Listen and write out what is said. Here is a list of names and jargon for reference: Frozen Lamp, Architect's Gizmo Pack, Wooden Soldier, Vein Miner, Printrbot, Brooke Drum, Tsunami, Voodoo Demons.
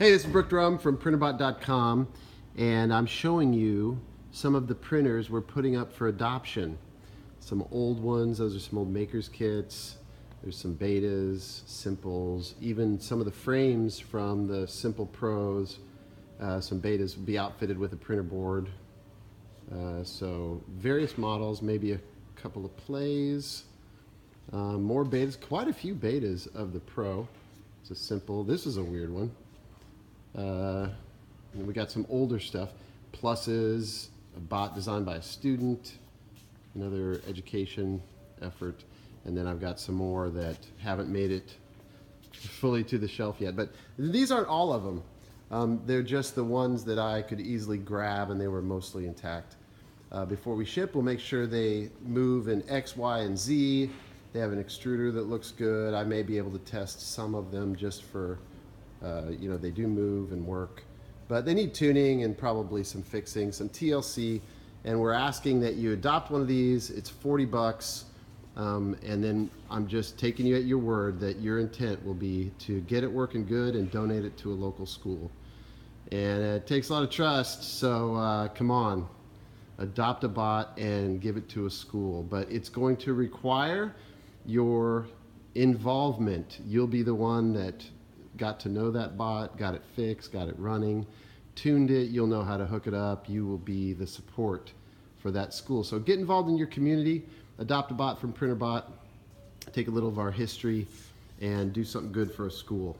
Hey, this is Brooke Drum from Printrbot.com, and I'm showing you some of the printers we're putting up for adoption. Some old ones, those are some old maker's kits. There's some betas, simples, even some of the frames from the simple pros. Some betas will be outfitted with a printer board. So various models, maybe a couple of plays, more betas, quite a few betas of the pro. It's a simple, this is a weird one. And we got some older stuff. Pluses, a bot designed by a student, another education effort, and then I've got some more that haven't made it fully to the shelf yet. But these aren't all of them. They're just the ones that I could easily grab, and they were mostly intact. Before we ship, we'll make sure they move in X, Y, and Z. They have an extruder that looks good. I may be able to test some of them just for you know, they do move and work, but they need tuning and probably some fixing, some TLC. And we're asking that you adopt one of these. It's 40 bucks. And then I'm just taking you at your word that your intent will be to get it working good and donate it to a local school. And it takes a lot of trust. So come on, adopt a bot and give it to a school, but it's going to require your involvement. You'll be the one that got to know that bot, got it fixed, got it running, tuned it, you'll know how to hook it up, you will be the support for that school. So get involved in your community, adopt a bot from Printrbot, take a little of our history, and do something good for a school.